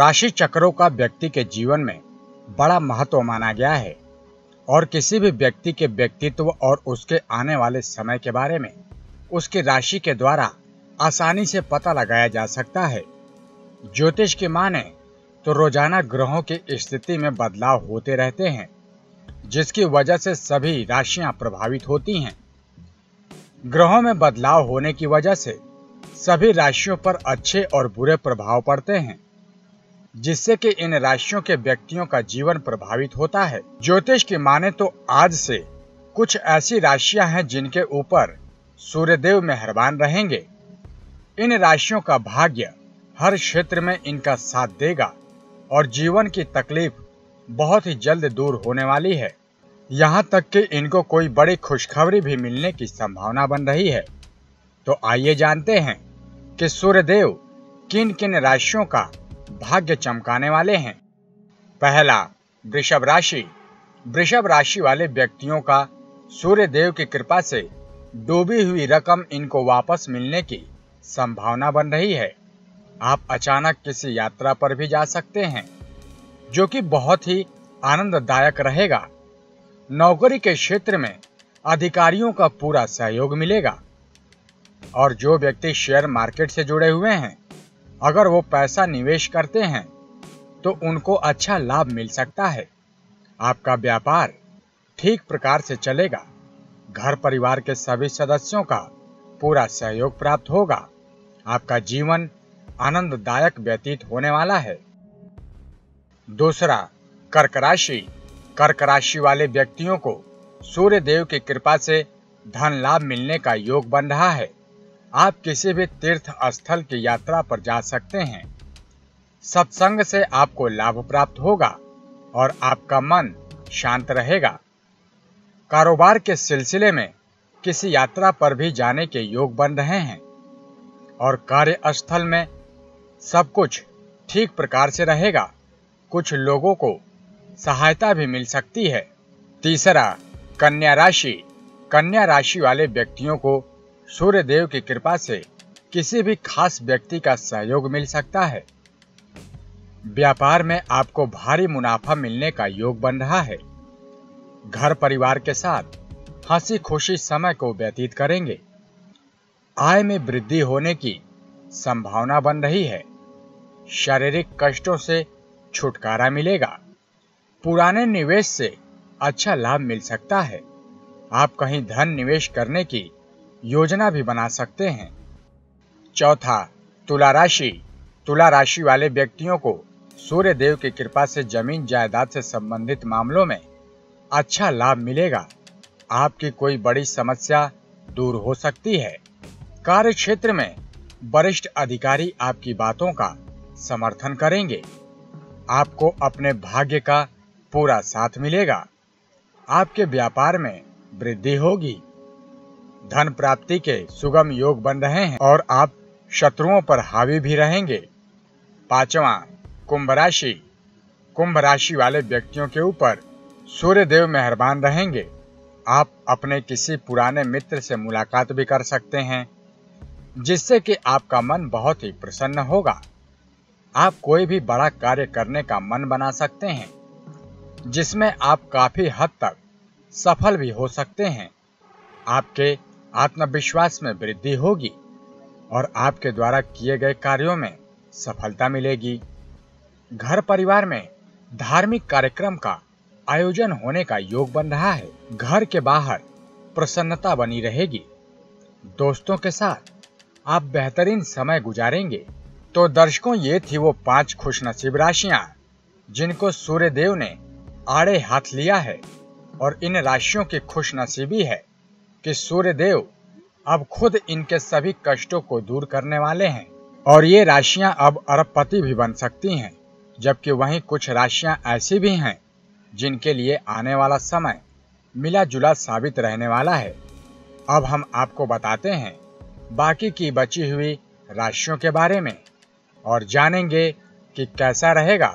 राशि चक्रों का व्यक्ति के जीवन में बड़ा महत्व माना गया है और किसी भी व्यक्ति के व्यक्तित्व और उसके आने वाले समय के बारे में उसकी राशि के द्वारा आसानी से पता लगाया जा सकता है। ज्योतिष की माने तो रोजाना ग्रहों की स्थिति में बदलाव होते रहते हैं, जिसकी वजह से सभी राशियां प्रभावित होती हैं। ग्रहों में बदलाव होने की वजह से सभी राशियों पर अच्छे और बुरे प्रभाव पड़ते हैं, जिससे कि इन राशियों के व्यक्तियों का जीवन प्रभावित होता है। ज्योतिष की माने तो आज से कुछ ऐसी राशियां हैं जिनके ऊपर सूर्यदेव मेहरबान रहेंगे। इन राशियों का भाग्य हर क्षेत्र में इनका साथ देगा और जीवन की तकलीफ बहुत ही जल्द दूर होने वाली है। यहाँ तक कि इनको कोई बड़ी खुशखबरी भी मिलने की संभावना बन रही है। तो आइए जानते हैं कि सूर्यदेव किन किन राशियों का भाग्य चमकाने वाले हैं। पहला, वृषभ राशि। वृषभ राशि वाले व्यक्तियों का सूर्यदेव की कृपा से डूबी हुई रकम इनको वापस मिलने की संभावना बन रही है। आप अचानक किसी यात्रा पर भी जा सकते हैं, जो कि बहुत ही आनंददायक रहेगा। नौकरी के क्षेत्र में अधिकारियों का पूरा सहयोग मिलेगा और जो व्यक्ति शेयर मार्केट से जुड़े हुए हैं, अगर वो पैसा निवेश करते हैं तो उनको अच्छा लाभ मिल सकता है। आपका व्यापार ठीक प्रकार से चलेगा। घर परिवार के सभी सदस्यों का पूरा सहयोग प्राप्त होगा। आपका जीवन आनंददायक व्यतीत होने वाला है। दूसरा, कर्क राशि। कर्क राशि वाले व्यक्तियों को सूर्यदेव की कृपा से धन लाभ मिलने का योग बन रहा है। आप किसी भी तीर्थ स्थल की यात्रा पर जा सकते हैं। सत्संग से आपको लाभ प्राप्त होगा और आपका मन शांत रहेगा। कारोबार के सिलसिले में किसी यात्रा पर भी जाने के योग बन रहे हैं और कार्यस्थल में सब कुछ ठीक प्रकार से रहेगा। कुछ लोगों को सहायता भी मिल सकती है। तीसरा, कन्या राशि। कन्या राशि वाले व्यक्तियों को सूर्यदेव की कृपा से किसी भी खास व्यक्ति का सहयोग मिल सकता है। व्यापार में आपको भारी मुनाफा मिलने का योग बन रहा है। घर परिवार के साथ हंसी खुशी समय को व्यतीत करेंगे। आय में वृद्धि होने की संभावना बन रही है। शारीरिक कष्टों से छुटकारा मिलेगा। पुराने निवेश से अच्छा लाभ मिल सकता है। आप कहीं धन निवेश करने की योजना भी बना सकते हैं। चौथा, तुला राशि। तुला राशि वाले व्यक्तियों को सूर्यदेव की कृपा से जमीन जायदाद से संबंधित मामलों में अच्छा लाभ मिलेगा। आपकी कोई बड़ी समस्या दूर हो सकती है। कार्य क्षेत्र में वरिष्ठ अधिकारी आपकी बातों का समर्थन करेंगे। आपको अपने भाग्य का पूरा साथ मिलेगा। आपके व्यापार में वृद्धि होगी। धन प्राप्ति के सुगम योग बन रहे हैं और आप शत्रुओं पर हावी भी रहेंगे। पांचवा, कुंभ राशि। कुंभ राशि वाले व्यक्तियों के ऊपर सूर्यदेव मेहरबान रहेंगे। आप अपने किसी पुराने मित्र से मुलाकात भी कर सकते हैं, जिससे कि आपका मन बहुत ही प्रसन्न होगा। आप कोई भी बड़ा कार्य करने का मन बना सकते हैं, जिसमें आप काफी हद तक सफल भी हो सकते हैं। आपके आत्मविश्वास में वृद्धि होगी और आपके द्वारा किए गए कार्यों में सफलता मिलेगी। घर परिवार में धार्मिक कार्यक्रम का आयोजन होने का योग बन रहा है। घर के बाहर प्रसन्नता बनी रहेगी। दोस्तों के साथ आप बेहतरीन समय गुजारेंगे। तो दर्शकों, ये थी वो 5 खुशनसीब राशियां जिनको सूर्यदेव ने आड़े हाथ लिया है और इन राशियों की खुशनसीबी है कि सूर्यदेव अब खुद इनके सभी कष्टों को दूर करने वाले हैं और ये राशियां अब अरबपति भी बन सकती हैं। जबकि वहीं कुछ राशियां ऐसी भी हैं जिनके लिए आने वाला समय मिला जुला साबित रहने वाला है। अब हम आपको बताते हैं बाकी की बची हुई राशियों के बारे में और जानेंगे कि कैसा रहेगा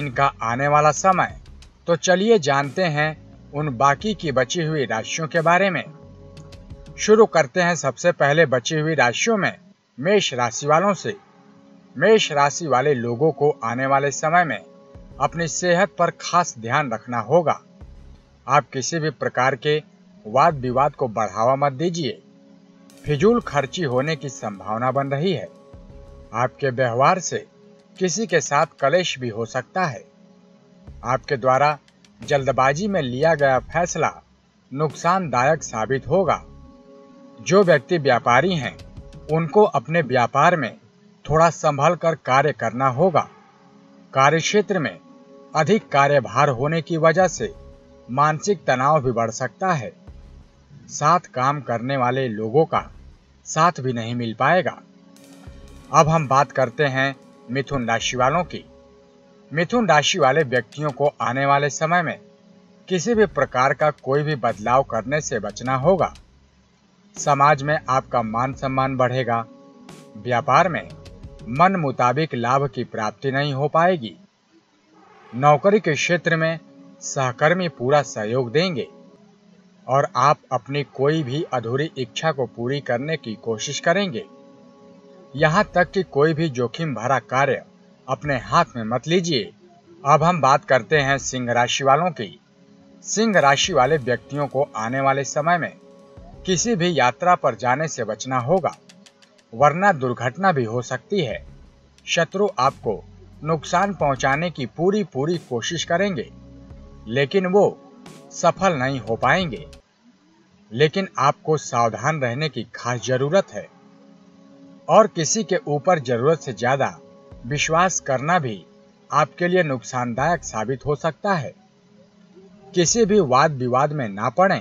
इनका आने वाला समय। तो चलिए जानते हैं उन बाकी की बची हुई राशियों के बारे में। शुरू करते हैं सबसे पहले बची हुई राशियों में मेष राशि वालों से। मेष राशि वाले लोगों को आने वाले समय में अपनी सेहत पर खास ध्यान रखना होगा। आप किसी भी प्रकार के वाद विवाद को बढ़ावा मत दीजिए। फिजूल खर्ची होने की संभावना बन रही है। आपके व्यवहार से किसी के साथ कलेश भी हो सकता है। आपके द्वारा जल्दबाजी में लिया गया फैसला नुकसानदायक साबित होगा। जो व्यक्ति व्यापारी हैं उनको अपने व्यापार में थोड़ा संभल कर कार्य करना होगा। कार्यक्षेत्र में अधिक कार्यभार होने की वजह से मानसिक तनाव भी बढ़ सकता है। साथ काम करने वाले लोगों का साथ भी नहीं मिल पाएगा। अब हम बात करते हैं मिथुन राशि वालों की। मिथुन राशि वाले व्यक्तियों को आने वाले समय में किसी भी प्रकार का कोई भी बदलाव करने से बचना होगा। समाज में आपका मान सम्मान बढ़ेगा। व्यापार में मन मुताबिक लाभ की प्राप्ति नहीं हो पाएगी। नौकरी के क्षेत्र में सहकर्मी पूरा सहयोग देंगे और आप अपनी कोई भी अधूरी इच्छा को पूरी करने की कोशिश करेंगे। यहाँ तक कि कोई भी जोखिम भरा कार्य अपने हाथ में मत लीजिए। अब हम बात करते हैं सिंह राशि वालों की। सिंह राशि वाले व्यक्तियों को आने वाले समय में किसी भी यात्रा पर जाने से बचना होगा, वरना दुर्घटना भी हो सकती है। शत्रु आपको नुकसान पहुंचाने की पूरी कोशिश करेंगे, लेकिन वो सफल नहीं हो पाएंगे। लेकिन आपको सावधान रहने की खास जरूरत है और किसी के ऊपर जरूरत से ज्यादा विश्वास करना भी आपके लिए नुकसानदायक साबित हो सकता है। किसी भी वाद विवाद में ना पड़ें।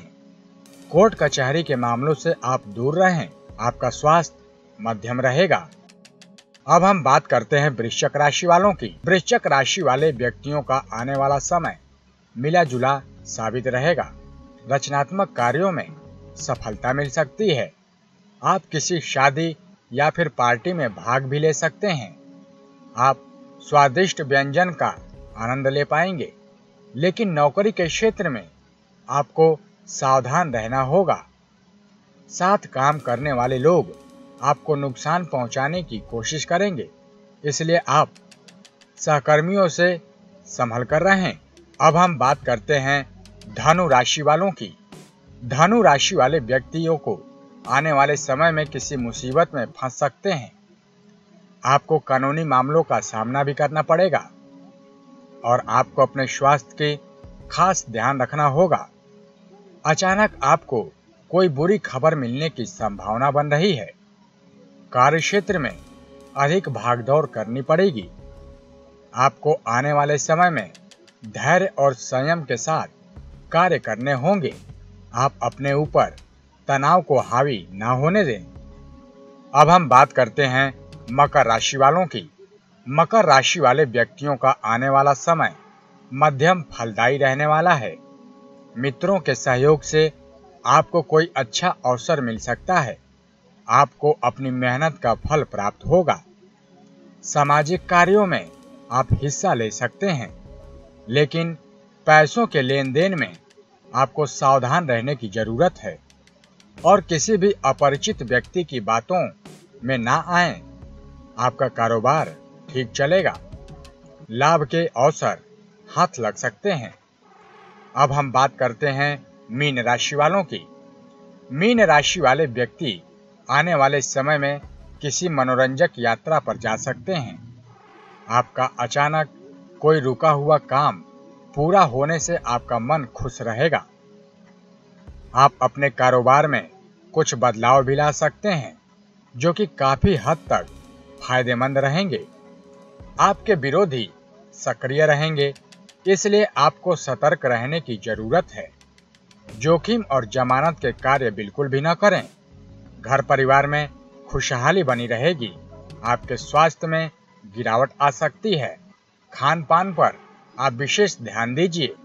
कोर्ट कचहरी के मामलों से आप दूर रहें। आपका स्वास्थ्य मध्यम रहेगा। अब हम बात करते हैं वृश्चिक राशि वालों की। वृश्चिक राशि वाले व्यक्तियों का आने वाला समय मिला जुला साबित रहेगा। रचनात्मक कार्यों में सफलता मिल सकती है। आप किसी शादी या फिर पार्टी में भाग भी ले सकते हैं। आप स्वादिष्ट व्यंजन का आनंद ले पाएंगे, लेकिन नौकरी के क्षेत्र में आपको सावधान रहना होगा। साथ काम करने वाले लोग आपको नुकसान पहुंचाने की कोशिश करेंगे, इसलिए आप सहकर्मियों से संभल कर रहें। अब हम बात करते हैं धनु राशि वालों की। धनु राशि वाले व्यक्तियों को आने वाले समय में किसी मुसीबत में फंस सकते हैं। आपको कानूनी मामलों का सामना भी करना पड़ेगा और आपको अपने स्वास्थ्य के खास ध्यान रखना होगा। अचानक आपको कोई बुरी खबर मिलने की संभावना बन रही है। कार्यक्षेत्र में अधिक भागदौड़ करनी पड़ेगी। आपको आने वाले समय में धैर्य और संयम के साथ कार्य करने होंगे। आप अपने ऊपर तनाव को हावी ना होने दें। अब हम बात करते हैं मकर राशि वालों की। मकर राशि वाले व्यक्तियों का आने वाला समय मध्यम फलदायी रहने वाला है। मित्रों के सहयोग से आपको कोई अच्छा अवसर मिल सकता है। आपको अपनी मेहनत का फल प्राप्त होगा। सामाजिक कार्यों में आप हिस्सा ले सकते हैं, लेकिन पैसों के लेन देन में आपको सावधान रहने की जरूरत है और किसी भी अपरिचित व्यक्ति की बातों में ना आएं। आपका कारोबार ठीक चलेगा। लाभ के अवसर हाथ लग सकते हैं। अब हम बात करते हैं मीन राशि वालों की। मीन राशि वाले व्यक्ति आने वाले समय में किसी मनोरंजक यात्रा पर जा सकते हैं। आपका अचानक कोई रुका हुआ काम पूरा होने से आपका मन खुश रहेगा। आप अपने कारोबार में कुछ बदलाव भी ला सकते हैं, जो कि काफी हद तक फायदेमंद रहेंगे। आपके विरोधी सक्रिय रहेंगे, इसलिए आपको सतर्क रहने की जरूरत है। जोखिम और जमानत के कार्य बिल्कुल भी न करें। घर परिवार में खुशहाली बनी रहेगी। आपके स्वास्थ्य में गिरावट आ सकती है। खान पान पर आप विशेष ध्यान दीजिए।